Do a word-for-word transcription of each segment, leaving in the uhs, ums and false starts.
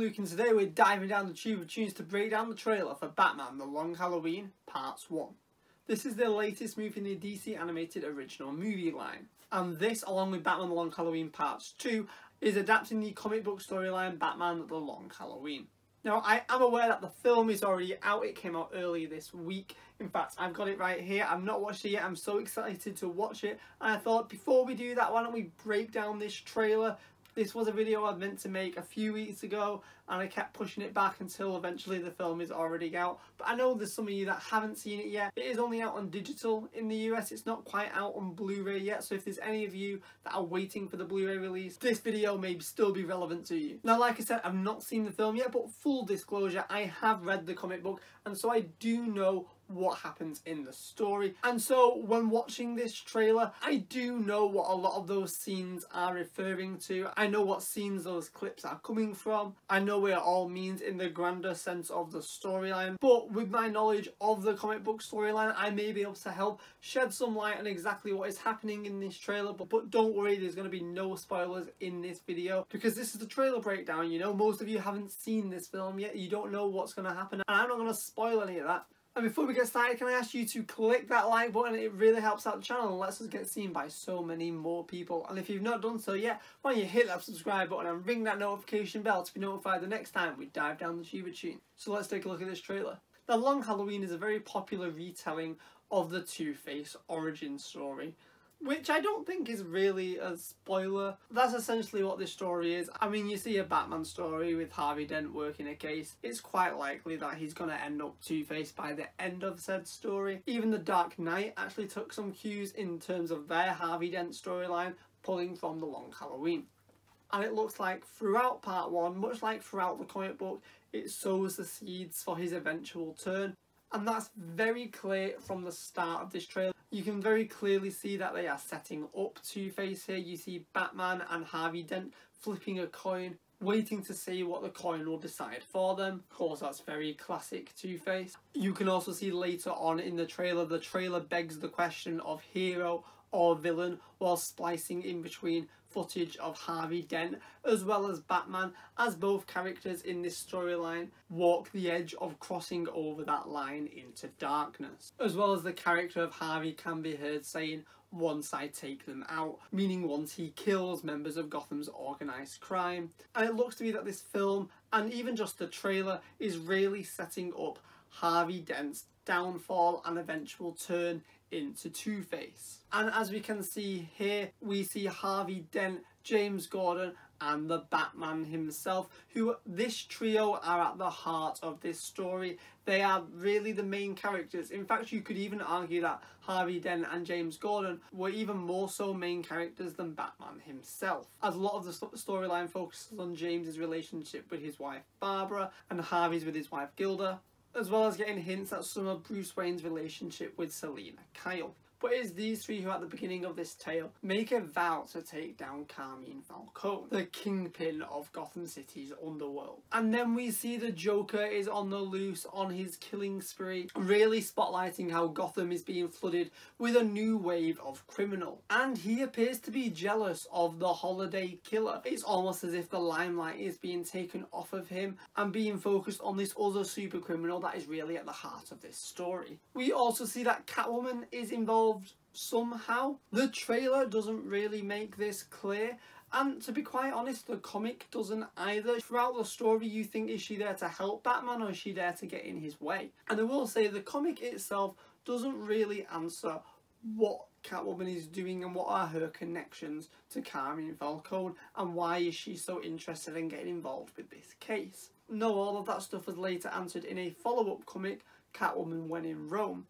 Luke, and today we're diving down the Tube of Toons to break down the trailer for Batman The Long Halloween Part one. This is the latest movie in the D C animated original movie line, and this, along with Batman The Long Halloween Part two, is adapting the comic book storyline Batman The Long Halloween. Now, I am aware that the film is already out. It came out earlier this week. In fact, I've got it right here. I've not watched it yet. I'm so excited to watch it, and I thought, before we do that, why don't we break down this trailer? This was a video I meant to make a few weeks ago, and I kept pushing it back until eventually the film is already out. But I know there's some of you that haven't seen it yet. It is only out on digital in the U S. It's not quite out on Blu-ray yet, so if there's any of you that are waiting for the Blu-ray release, this video may still be relevant to you. Now, like I said, I've not seen the film yet, but full disclosure, I have read the comic book, and so I do know what happens in the story, and so when watching this trailer I do know what a lot of those scenes are referring to. I know what scenes those clips are coming from. I know what it all means in the grander sense of the storyline, but with my knowledge of the comic book storyline I may be able to help shed some light on exactly what is happening in this trailer. But, but don't worry, there's going to be no spoilers in this video, because this is the trailer breakdown. You know, most of you haven't seen this film yet, you don't know what's going to happen, and I'm not going to spoil any of that. And before we get started, can I ask you to click that like button? It really helps out the channel and lets us get seen by so many more people. And if you've not done so yet, why don't you hit that subscribe button and ring that notification bell to be notified the next time we dive down the Tube of Toons. So let's take a look at this trailer. The Long Halloween is a very popular retelling of the Two-Face origin story, which I don't think is really a spoiler. That's essentially what this story is. I mean, you see a Batman story with Harvey Dent working a case. It's quite likely that he's going to end up Two-Face by the end of said story. Even the Dark Knight actually took some cues in terms of their Harvey Dent storyline, pulling from the Long Halloween. And it looks like throughout part one, much like throughout the comic book, it sows the seeds for his eventual turn. And that's very clear from the start of this trailer. You can very clearly see that they are setting up Two-Face here. You see Batman and Harvey Dent flipping a coin, waiting to see what the coin will decide for them. Of course, that's very classic Two-Face. You can also see later on in the trailer, the trailer begs the question of hero or villain, while splicing in between footage of Harvey Dent as well as Batman, as both characters in this storyline walk the edge of crossing over that line into darkness, as well as the character of Harvey can be heard saying, "Once I take them out," meaning once he kills members of Gotham's organised crime. And it looks to me that this film, and even just the trailer, is really setting up Harvey Dent's downfall and eventual turn into Two-Face. And as we can see here, we see Harvey Dent, James Gordon and the Batman himself, who, this trio are at the heart of this story. They are really the main characters. In fact, you could even argue that Harvey Dent and James Gordon were even more so main characters than Batman himself, as a lot of the storyline focuses on James's relationship with his wife Barbara and Harvey's with his wife Gilda, as well as getting hints at some of Bruce Wayne's relationship with Selina Kyle. But it is these three who at the beginning of this tale make a vow to take down Carmine Falcone, the kingpin of Gotham City's underworld. And then we see the Joker is on the loose on his killing spree, really spotlighting how Gotham is being flooded with a new wave of criminal. And he appears to be jealous of the Holiday Killer. It's almost as if the limelight is being taken off of him and being focused on this other super criminal that is really at the heart of this story. We also see that Catwoman is involved somehow. The trailer doesn't really make this clear, and to be quite honest, the comic doesn't either. Throughout the story you think, is she there to help Batman or is she there to get in his way? And I will say the comic itself doesn't really answer what Catwoman is doing and what are her connections to Carmine Falcone and why is she so interested in getting involved with this case. No, all of that stuff was later answered in a follow-up comic, Catwoman When in Rome.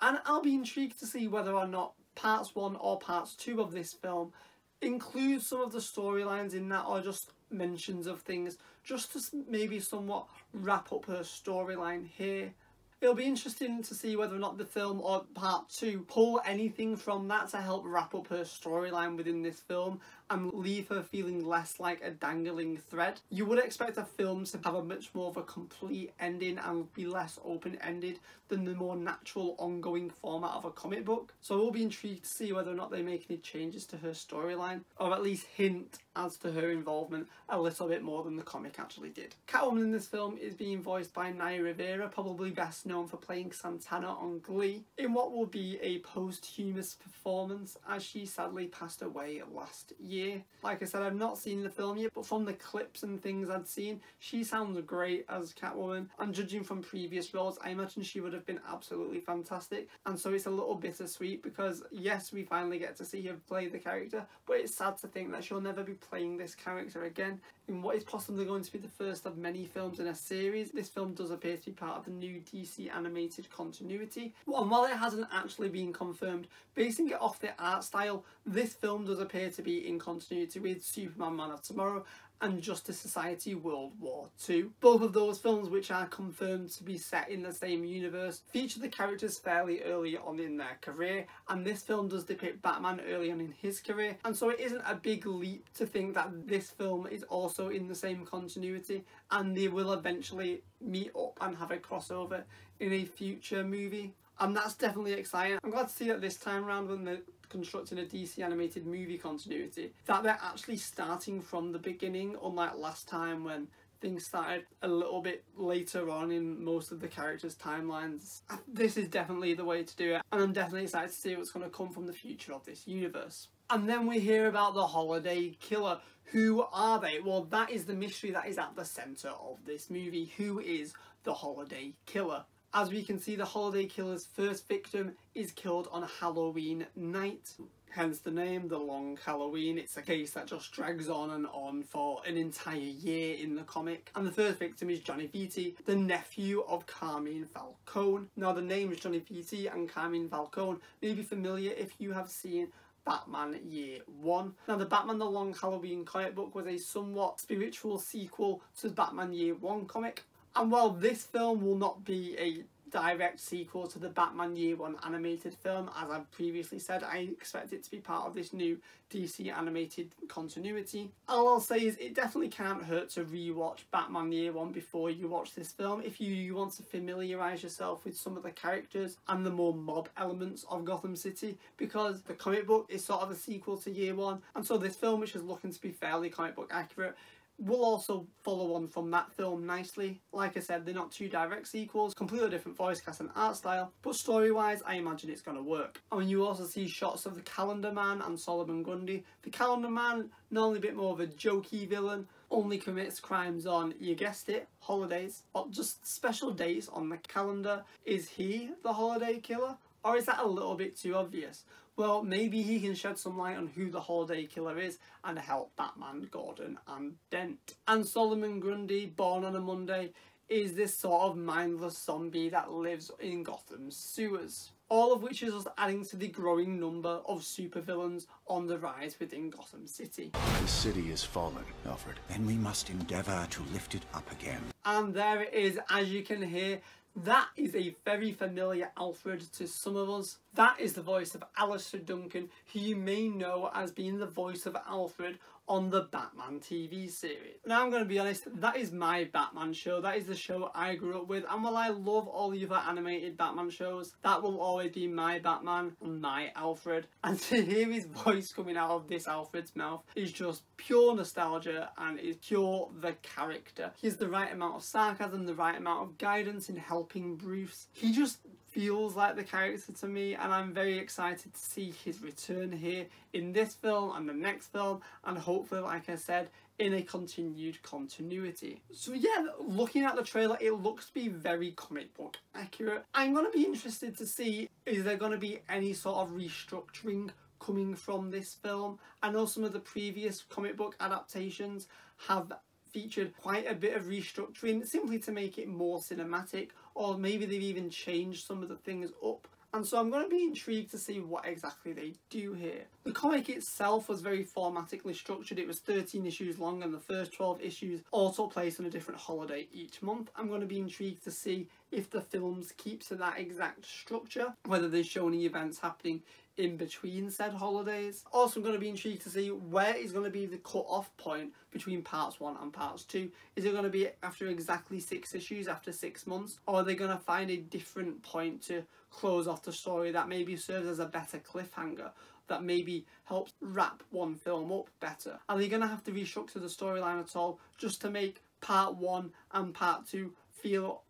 And I'll be intrigued to see whether or not parts one or parts two of this film includes some of the storylines in that, or just mentions of things, just to maybe somewhat wrap up her storyline here. It'll be interesting to see whether or not the film or part two pull anything from that to help wrap up her storyline within this film and leave her feeling less like a dangling thread. You would expect a film to have a much more of a complete ending and be less open-ended than the more natural ongoing format of a comic book. So I will be intrigued to see whether or not they make any changes to her storyline, or at least hint as to her involvement a little bit more than the comic actually did. Catwoman in this film is being voiced by Naya Rivera, probably best known for playing Santana on Glee, in what will be a posthumous performance as she sadly passed away last year. Like I said, I've not seen the film yet, but from the clips and things I'd seen, she sounds great as Catwoman, and judging from previous roles, I imagine she would have been absolutely fantastic. And so it's a little bittersweet because yes, we finally get to see her play the character, but it's sad to think that she'll never be playing this character again in what is possibly going to be the first of many films in a series. This film does appear to be part of the new D C animated continuity, and while it hasn't actually been confirmed, basing it off the art style, this film does appear to be in continuity with Superman Man of Tomorrow and Justice Society World War Two. Both of those films, which are confirmed to be set in the same universe, feature the characters fairly early on in their career, and this film does depict Batman early on in his career, and so it isn't a big leap to think that this film is also in the same continuity and they will eventually meet up and have a crossover in a future movie. And that's definitely exciting. I'm glad to see that this time around, when the constructing a D C animated movie continuity, that they're actually starting from the beginning, unlike last time when things started a little bit later on in most of the characters' timelines. This is definitely the way to do it, and I'm definitely excited to see what's going to come from the future of this universe. And then we hear about the Holiday Killer. Who are they? Well, that is the mystery that is at the centre of this movie. Who is the Holiday Killer? As we can see, the Holiday Killer's first victim is killed on Halloween night, hence the name, The Long Halloween. It's a case that just drags on and on for an entire year in the comic. And the first victim is Johnny Petey, the nephew of Carmine Falcone. Now, the names Johnny Petey and Carmine Falcone may be familiar if you have seen Batman Year One. Now, the Batman The Long Halloween comic book was a somewhat spiritual sequel to the Batman Year One comic. And while this film will not be a direct sequel to the Batman Year One animated film, as I've previously said, I expect it to be part of this new D C animated continuity. All I'll say is it definitely can't hurt to rewatch Batman Year One before you watch this film if you, you want to familiarise yourself with some of the characters and the more mob elements of Gotham City, because the comic book is sort of a sequel to Year One, and so this film, which is looking to be fairly comic book accurate, will also follow on from that film nicely. Like I said, they're not two direct sequels, completely different voice cast and art style, but story-wise, I imagine it's going to work. I mean, you also see shots of the Calendar Man and Solomon Grundy. The Calendar Man, normally a bit more of a jokey villain, only commits crimes on, you guessed it, holidays, or just special dates on the calendar. Is he the Holiday Killer? Or is that a little bit too obvious? Well, maybe he can shed some light on who the Holiday Killer is and help Batman, Gordon and Dent. And Solomon Grundy, born on a Monday, is this sort of mindless zombie that lives in Gotham's sewers. All of which is just adding to the growing number of supervillains on the rise within Gotham City. The city is fallen, Alfred. Then we must endeavour to lift it up again. And there it is, as you can hear. That is a very familiar Alfred to some of us. That is the voice of Alistair Duncan, who you may know as being the voice of Alfred on the Batman T V series. Now, I'm going to be honest, that is my Batman show. That is the show I grew up with, and while I love all the other animated Batman shows, that will always be my Batman and my Alfred. And to hear his voice coming out of this Alfred's mouth is just pure nostalgia and is pure the character. He has the right amount of sarcasm, the right amount of guidance in helping Bruce. He just feels like the character to me, and I'm very excited to see his return here in this film and the next film, and hopefully, like I said, in a continued continuity. So yeah, looking at the trailer, it looks to be very comic book accurate. I'm going to be interested to see, is there going to be any sort of restructuring coming from this film? I know some of the previous comic book adaptations have featured quite a bit of restructuring simply to make it more cinematic, or maybe they've even changed some of the things up. And so I'm going to be intrigued to see what exactly they do here. The comic itself was very formatically structured. It was thirteen issues long, and the first twelve issues all took place on a different holiday each month. I'm going to be intrigued to see if the films keep to that exact structure, whether there's shown any events happening in between said holidays. Also, I'm going to be intrigued to see where is going to be the cut-off point between parts one and parts two. Is it going to be after exactly six issues, after six months? Or are they going to find a different point to close off the story that maybe serves as a better cliffhanger, that maybe helps wrap one film up better? Are they going to have to restructure the storyline at all just to make part one and part two feel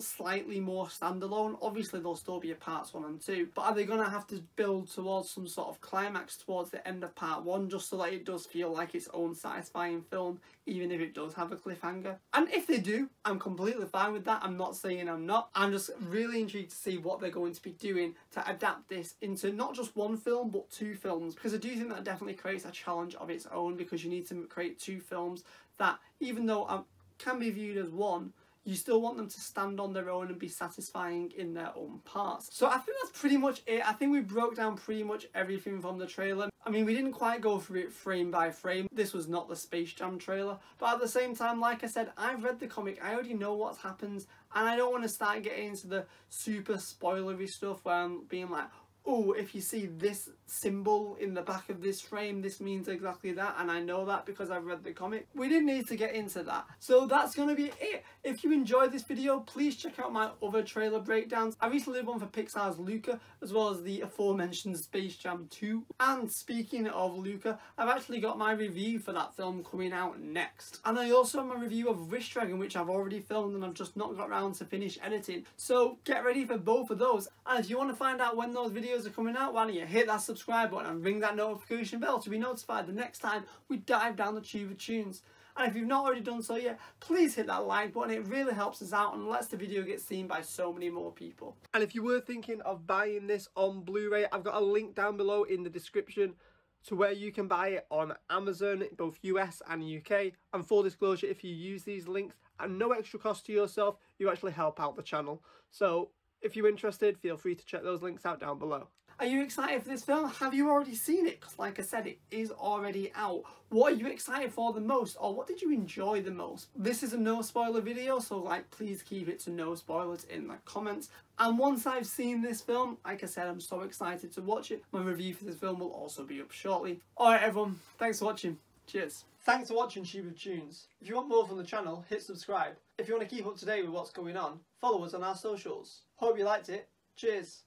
slightly more standalone? Obviously there'll still be a parts one and two, but are they going to have to build towards some sort of climax towards the end of part one just so that it does feel like its own satisfying film, even if it does have a cliffhanger? And if they do, I'm completely fine with that. I'm not saying I'm not. I'm just really intrigued to see what they're going to be doing to adapt this into not just one film but two films, because I do think that definitely creates a challenge of its own, because you need to create two films that, even though can be viewed as one, you still want them to stand on their own and be satisfying in their own parts. So I think that's pretty much it. I think we broke down pretty much everything from the trailer. I mean, we didn't quite go through it frame by frame. This was not the Space Jam trailer. But at the same time, like I said, I've read the comic. I already know what happens. And I don't want to start getting into the super spoilery stuff where I'm being like, oh, if you see this symbol in the back of this frame, this means exactly that, and I know that because I've read the comic. We didn't need to get into that. So that's going to be it. If you enjoyed this video, please check out my other trailer breakdowns. I recently did one for Pixar's Luca, as well as the aforementioned Space Jam two. And speaking of Luca, I've actually got my review for that film coming out next. And I also have my review of Wish Dragon, which I've already filmed and I've just not got around to finish editing. So get ready for both of those. And if you want to find out when those videos are coming out, why don't you hit that subscribe button and ring that notification bell to be notified the next time we dive down the Tube of Toons. And if you've not already done so yet, please hit that like button. It really helps us out and lets the video get seen by so many more people. And if you were thinking of buying this on Blu-ray, I've got a link down below in the description to where you can buy it on Amazon, both U S and U K. And full disclosure, if you use these links at no extra cost to yourself, you actually help out the channel. So if you're interested, feel free to check those links out down below. Are you excited for this film? Have you already seen it? Because like I said, it is already out. What are you excited for the most? Or what did you enjoy the most? This is a no spoiler video, so like please keep it to no spoilers in the comments. And once I've seen this film, like I said, I'm so excited to watch it. My review for this film will also be up shortly. Alright everyone, thanks for watching. Cheers. Thanks for watching Tube of Toons. If you want more from the channel, hit subscribe. If you want to keep up to date with what's going on, follow us on our socials. Hope you liked it. Cheers.